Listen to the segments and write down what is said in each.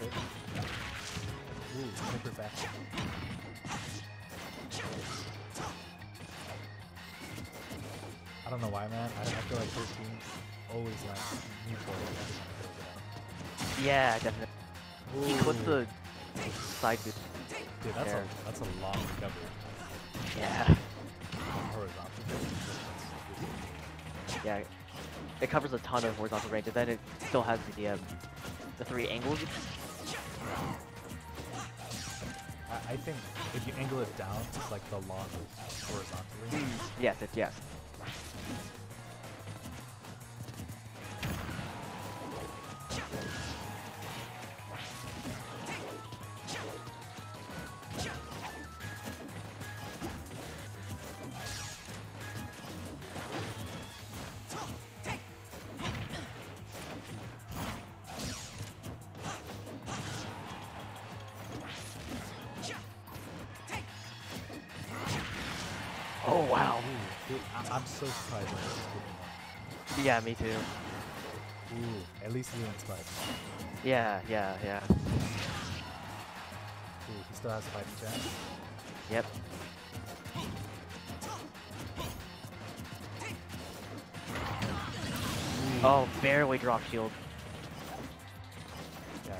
of it. Ooh, super fast. I don't know why, man. I feel like this team always like new players. Yeah, definitely. Ooh. He clipped the side boost. Dude, that's a long cover. Yeah. Yeah, it covers a ton of horizontal range, and then it still has the three angles. I think if you angle it down, it's like the longest horizontally. Yes, yes. Oh wow! Ooh, dude, I'm so surprised by this game. Yeah, me too. Ooh, at least he wins five. Yeah. Ooh, he still has a fighting chance. Yep. Ooh. Oh, barely drop shield. Yeah,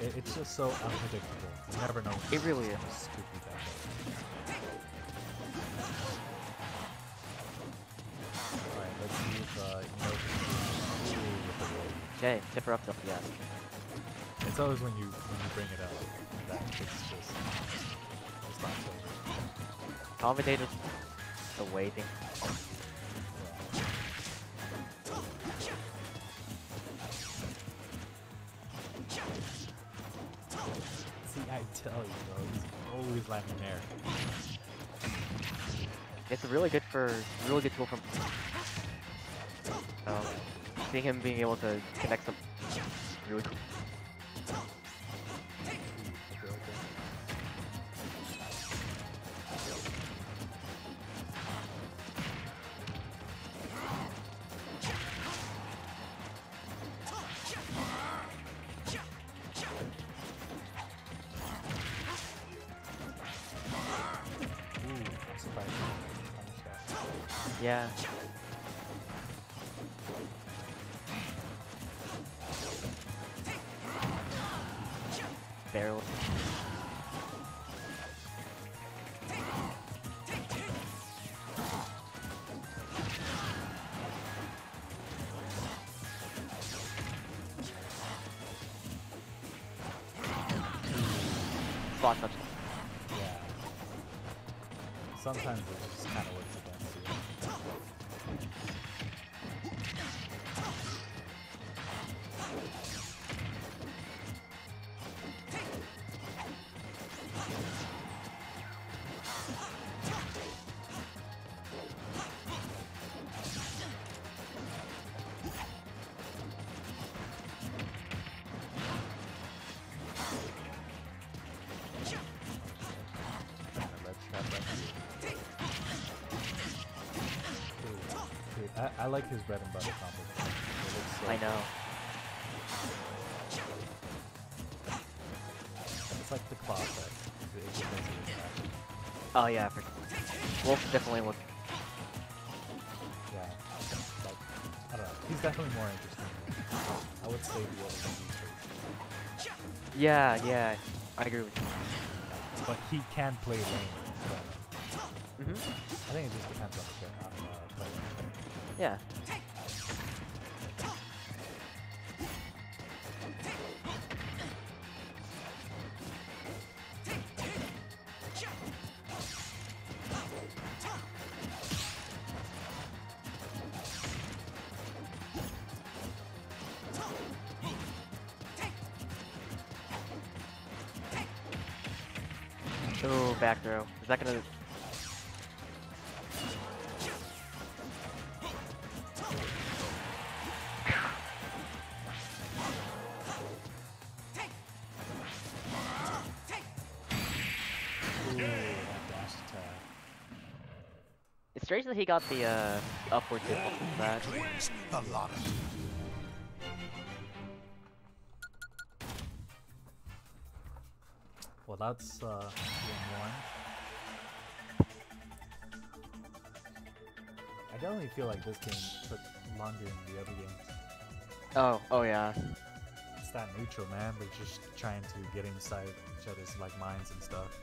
dude, it's just so unpredictable. You never know. It really is. Stupid. Okay, tip her up though, yeah. It's always when you bring it up that it's just it's not so commentator the waiting. See, I tell you bro, he's always landing there. It's really good tool from seeing him being able to connect some really cool. Yeah. Barrel. Spot touch. Yeah. Sometimes it just kind of works against you. I like his bread and butter combo. So I know. Cool. It's like the claw effect. Oh yeah, for Wolf definitely looks. Yeah. Like, I don't know. He's definitely more interesting. I would say Wolf. Yeah. I agree with you. But he can play lane. So. Mm-hmm. I think it just depends on the character. Yeah. Oh, back throw. Is that gonna... Strange that he got the upward tip off of that. Well, that's game one. I definitely feel like this game took longer than the other games. Oh yeah. It's that neutral, man. They're just trying to get inside each other's like minds and stuff.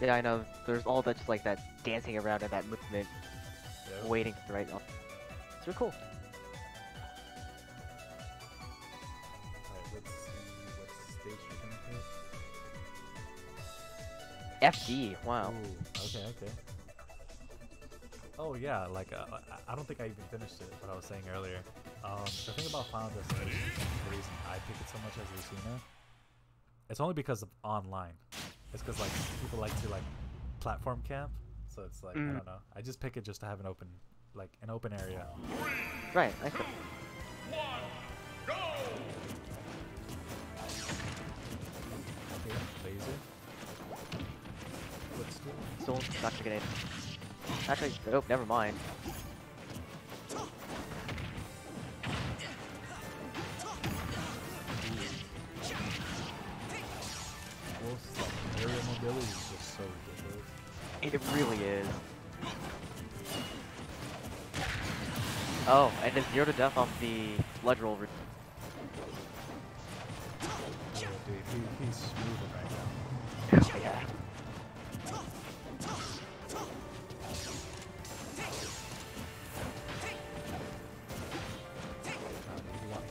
Yeah, I know. There's all that just like that dancing around and that movement, yep. Waiting for the right now. It's really cool. FD, wow. Ooh, okay. Oh yeah, like I don't think I even finished it, what I was saying earlier. The thing about Final Destination, the reason I pick it so much as Lucina, it's only because of online. It's because like people like to like platform camp, so it's like I don't know. I just pick it just to have an open, like an open area. Right. I see. 2, 1, go. Okay, laser. Soul Dr. Grenade. Actually, oh, never mind. Ooh. Wolf's aerial mobility is just so ridiculous. It really is. Oh, and it's 0 to death off the ledge roll. Oh, dude, he's smoothing right now. Oh, yeah.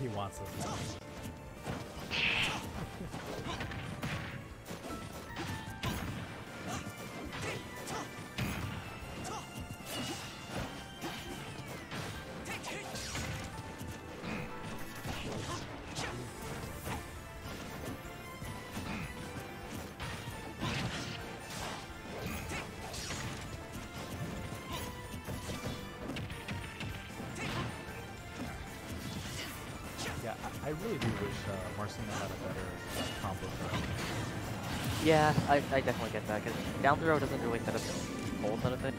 He wants it. I really do wish Marcina had a better combo throw. Yeah, I definitely get that, because down throw doesn't really set up full set of it.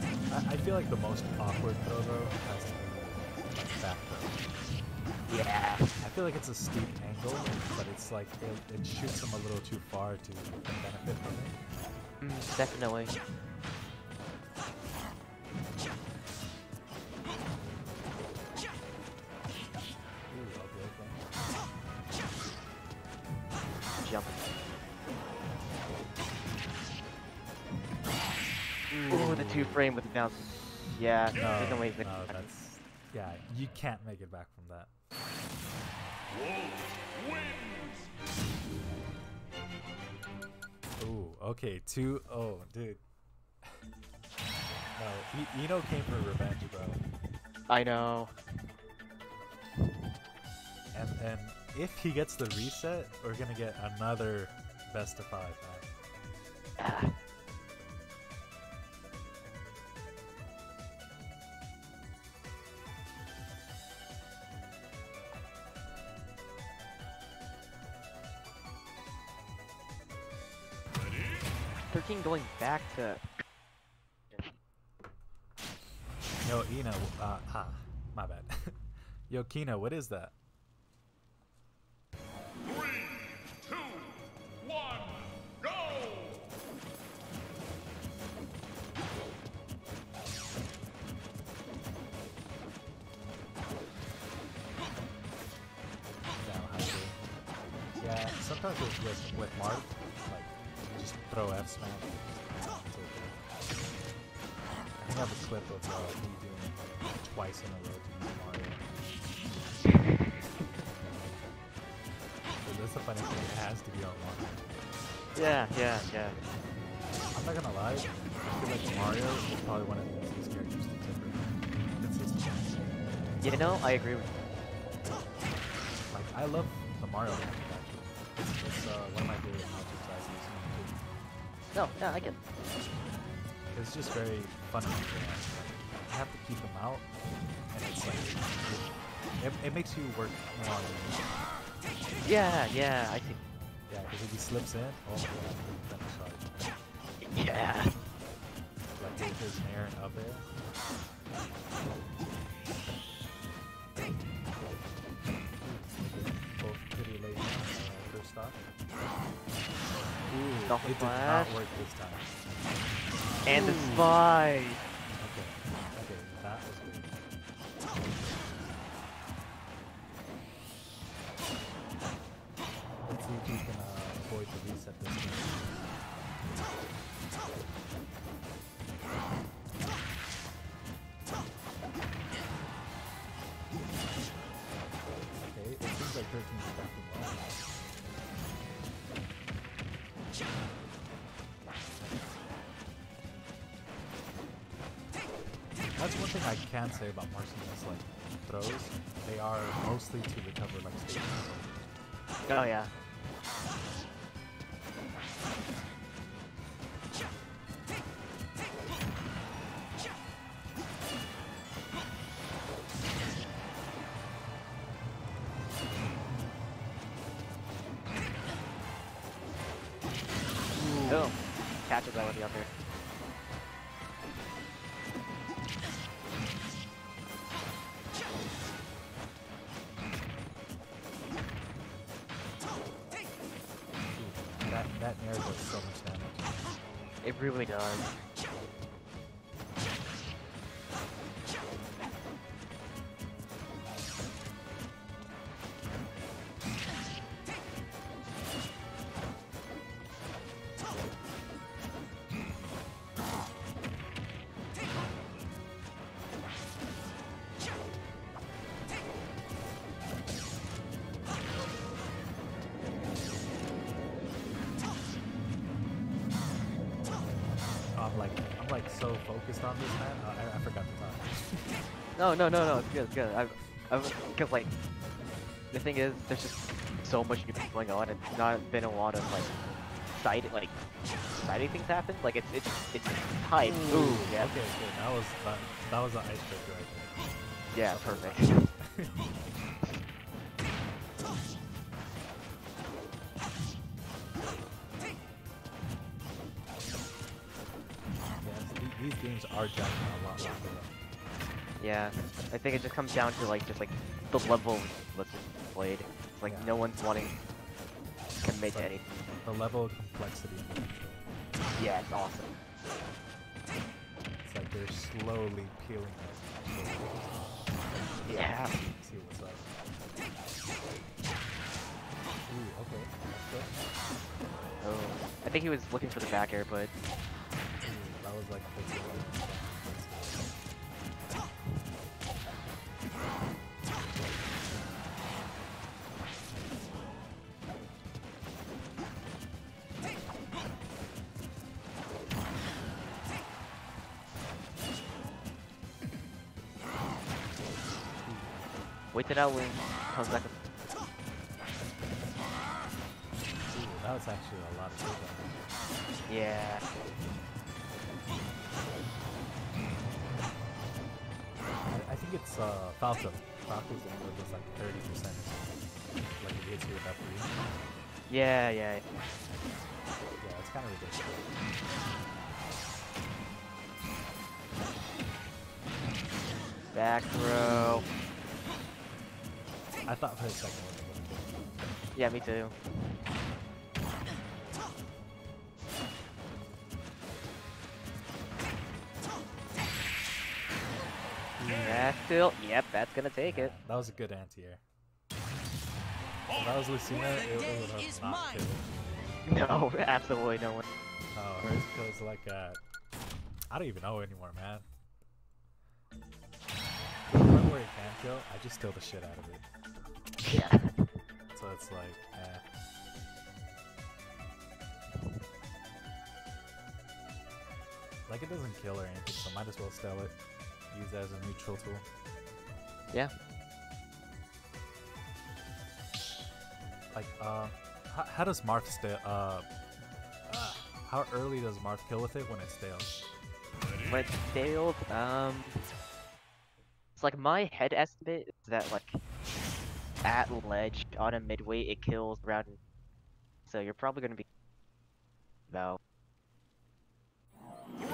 Yeah. I feel like the most awkward throw though has to be like back throw. Yeah. I feel like it's a steep angle, but it's like it shoots him a little too far to benefit from it. Definitely. Frame with now, yeah, no, no, that's, yeah, you can't make it back from that. Ooh, okay, 2-0, oh, dude. No, Eno came for revenge, bro. I know. And if he gets the reset, we're gonna get another best of 5 match. Going back to yo Eno, my bad. Yo Kino, what is that? 3, 2, 1, go. Yeah, sometimes with Marth, like just throw F smash. I think I have a clip of me doing it like, twice in a row to Mario. Dude, that's the funny thing, it has to be on Mario. Yeah. I'm not gonna lie, I feel like Mario is probably one of the easiest characters to differ. You know, I agree with you. Like, I love the Mario game, actually. It's one of my favorite objects I've seen. No, yeah, I get it. It's just very funny. I have to keep them out, and it's like it makes you work more. Yeah, I think. Yeah, because if he slips in, oh my god, then it's hard. Yeah. Like there's an air and up there. Both pretty late on the first stop. Ooh. Dolphin it Flash. Did not work this time. And the spy. Okay, that was good. Let's see if we can avoid the reset this time. Okay, it seems like 13 is back to normal. That's one thing I can say about Marcina's throws. They are mostly to recover like stages. Oh yeah. Catches that with the upper. That nair does so much damage. It really does. I'm so focused on this man, I forgot to talk. No, it's good, it's good. Because the thing is, there's just so much new things going on, and it's not been a lot of exciting things happen. Like it's tight. Ooh, yeah. Okay, good. That was an icebreaker right there. Yeah, perfect. These games are jumping a lot longer. Yeah, I think it just comes down to just the level that's played. It's yeah. No one's wanting to commit to anything. The level of complexity. Yeah, it's awesome. It's they're slowly peeling it. Yeah. Let's see what's up. Ooh, okay. Oh, I think he was looking for the back air, but. That was wait till that win comes back. That was actually a lot of good. Yeah. I think it's Falco. Falco's only just 30%. Like it hits you with that three. Yeah. Yeah, it's kind of ridiculous. Back row. I thought for a second. Yeah, me too. Still, yep, that's gonna take it. That was a good anti-air. That was Lucina, it was not good. No, absolutely no one. Oh, hers goes I don't even know anymore, man. The one where it can't go, I just steal the shit out of it. Yeah. So it's eh. It doesn't kill or anything, so might as well steal it. Use that as a neutral tool. Yeah. How does Marth stay? How early does Marth kill with it when it stales? When it's staled, it's my head estimate is that at ledge on a midway it kills around. So you're probably gonna be about 3,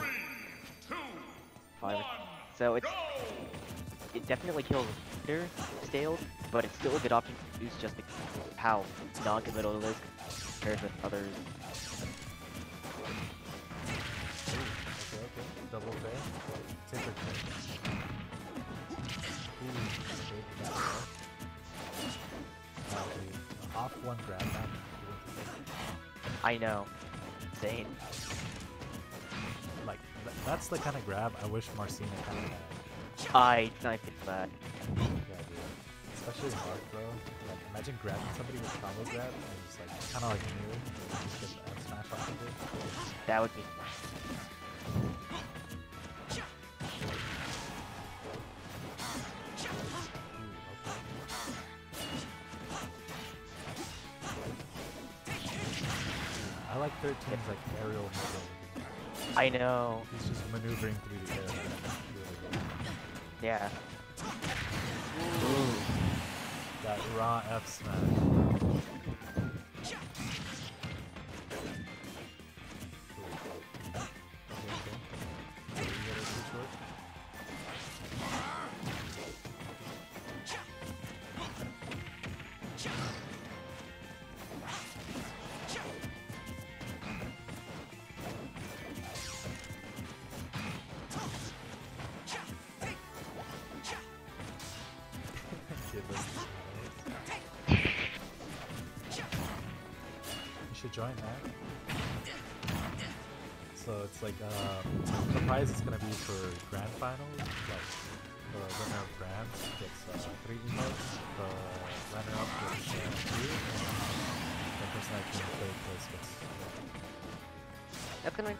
2, 1. So it definitely kills later, staled, but it's still a good option to use just because of how non-committal it is compared with others. double fail? Typically. Off one grab back. I know. Insane. Like, that's the kind of grab I wish Marcina kind of had. I knifed it back. Yeah, dude. Especially Marth, bro. Like, imagine grabbing somebody with combo grab and just like, kind of like new, and just get the X smash off of it. That would be nice. I like 13's like aerial mobility. I know. He's just maneuvering through the air. Yeah. Ooh. That raw F smash. Join that. So it's like the prize is gonna be for grand finals. Like the winner of grands gets 3 emotes, the runner-up gets 2, and the person that came in third place gets 1. That's gonna.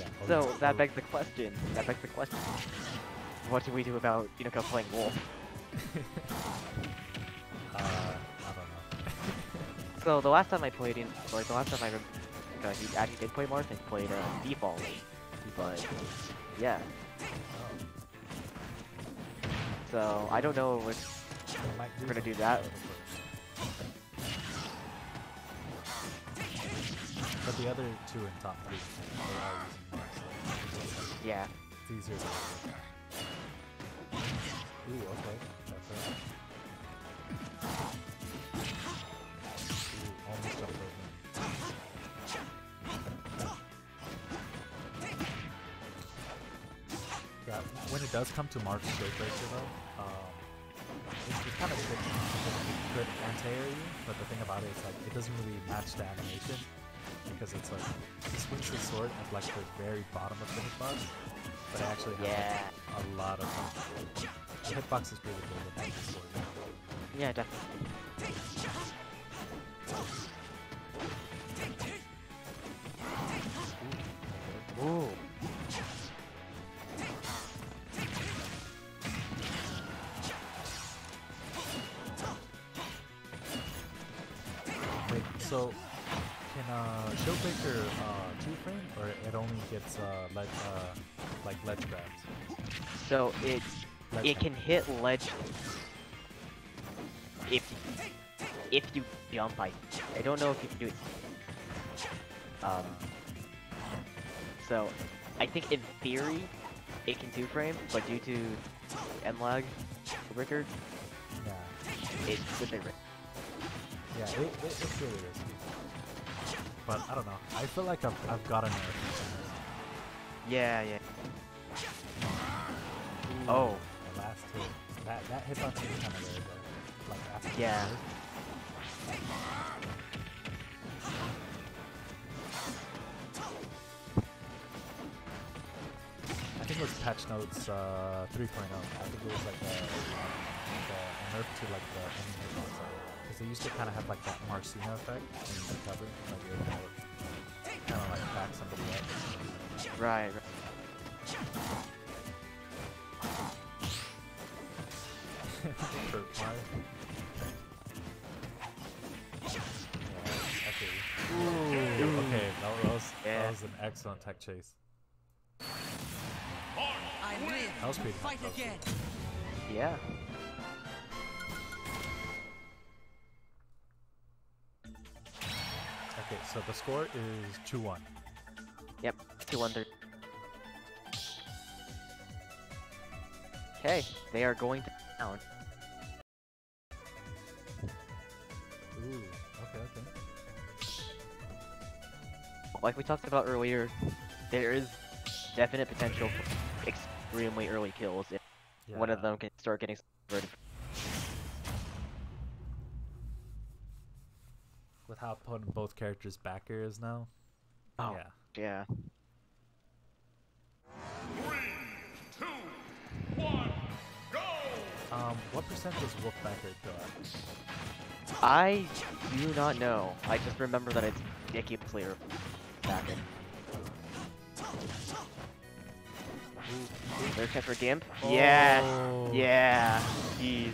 Yeah, so that begs the question. What do we do about Unica playing Wolf? So the last time I played, he actually did play Marth and played default, but yeah. So I don't know if we're gonna do that. But the other two in top 3, they're all using Marth. So yeah. It's easier. Ooh, okay. That's right. When it does come to Marth's Straight Breaker though, it's kind of good because it could anti-air you, but the thing about it is like, it doesn't really match the animation, because it's like, he swings his sword at like the very bottom of the hitbox, but it actually has like, a lot of the hitbox is really good with the sword. Yeah, definitely. Ooh. Wait, so can Showbreaker 2-frame, or it only gets ledge grabs? So it can hit ledge if you jump. I don't know if you can do it. So, I think in theory, it can 2-frame, but due to M-lag, Showbreaker, it's really risky. Yeah, it's really risky. But, I don't know, I feel like I've got an air. Yeah. Ooh, oh. The last hit. That hitbox is kind of weird, though. Like, after I think it was patch notes 3.0. I think it was like a nerf to like the enemy console. Because they used to kind of have like that Marcina effect in the cover. Like it would kind of like back somebody up. Right. Okay. Ooh. Okay, that was an excellent tech chase. That was pretty fun. Yeah. Okay, so the score is 2-1. Yep, 2-1. Okay, they are going down. Ooh, okay. like we talked about earlier, there is definite potential for extremely early kills if one of them can start getting converted. With how potent both characters' backer is now. Oh, yeah. 3, 2, 1, go! What percent does Wolf backer go at? I do not know. I just remember that it's ridiculously backer. There's chance for Gimp. Oh. Yes! Yeah! Jeez.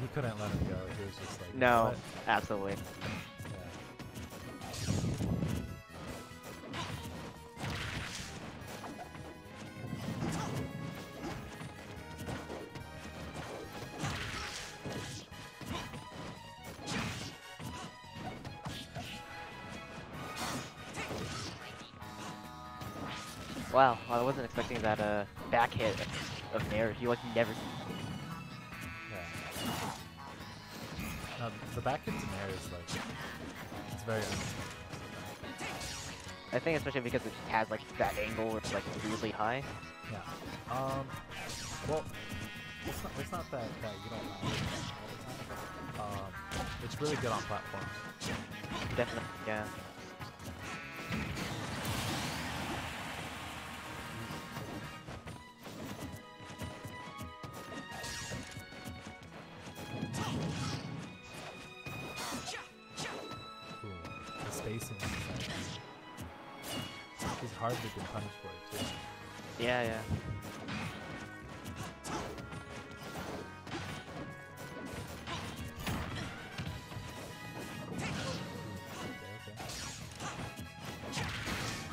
He couldn't let him go. He was just like, no, what? Absolutely. Wow, I wasn't expecting that back hit of Nair. He like never. The back hit to Nair is like, it's very unexpected. I think especially because it has like that angle, it's like really high. Yeah. Well, it's not that you don't mind it all the time. It's really good on platforms. Definitely, yeah. He's hardly been punished for it too. Yeah.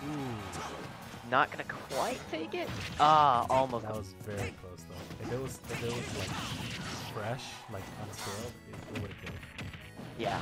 Ooh. Not gonna quite take it. Ah, almost. That was very close though. If it was like fresh, like unscaled, it would have killed. Yeah. Yeah.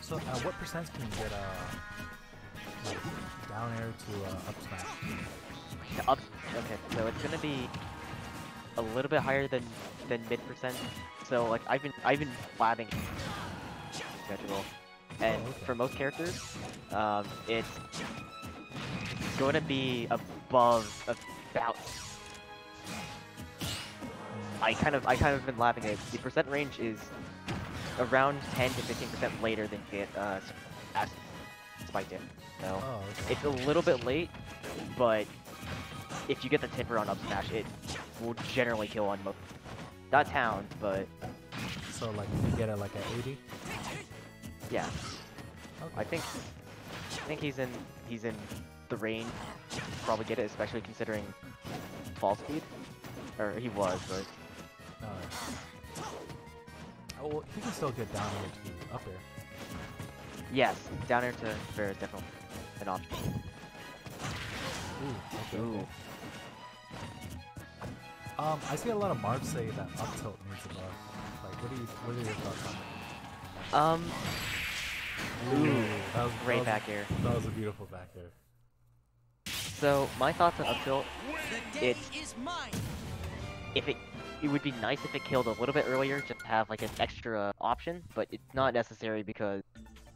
So, what percents can you get like down air to up smash? To up, okay, so it's gonna be a little bit higher than mid percent. So like I've been flatting schedule, and for most characters, it's gonna be above about. I kind of been lapping it. The percent range is around 10 to 15% later than get spiked in. So it's a little bit late, but if you get the tipper on up smash, it will generally kill on most. Not town, but so like you get it like an 80. Yeah, okay. I think he's in the range. Probably get it, especially considering fall speed, or he was, but. Oh, well, he can still get down air to up air. Yes, down air to fair is definitely an option. Ooh, okay. Ooh. I see a lot of Marth say that up tilt means a buff. Like, what are your thoughts on that? Ooh, that was great back air. That was a beautiful back air. So, my thoughts on up tilt, It would be nice if it killed a little bit earlier, just have like an extra option, but it's not necessary because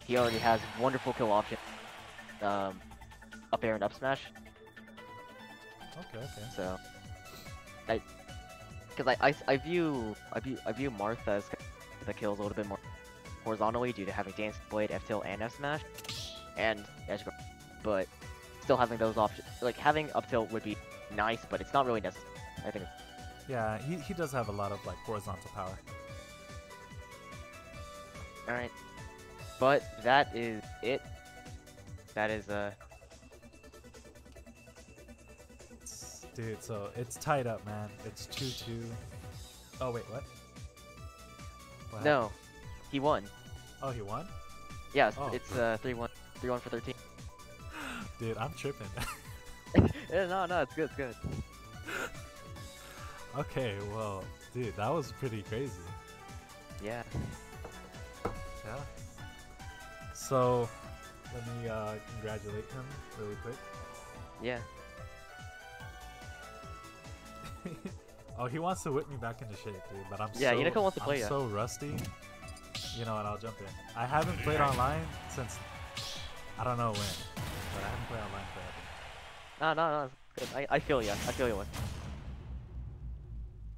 he already has wonderful kill options, up air and up smash. Okay. So, I view Marth as the kills a little bit more horizontally due to having dance blade, F tilt, and F smash, and edge guard, but still having those options, like having up tilt would be nice, but it's not really necessary. I think. Yeah, he does have a lot of like horizontal power. All right. But that is it. That is a... Dude, so it's tied up, man. It's 2-2. Oh, wait, what? What no. Happened? He won. Oh, he won? Yeah, oh, it's 3-1. 3-1 for 13. Dude, I'm tripping. No, it's good, it's good. Okay, well, dude, that was pretty crazy. Yeah. Yeah. So, let me congratulate him really quick. Yeah. Oh, he wants to whip me back into shape, dude, but I'm so rusty. You know what, I'll jump in. I haven't played online since, I don't know when, but I haven't played online forever. No, it's good. I feel you, man.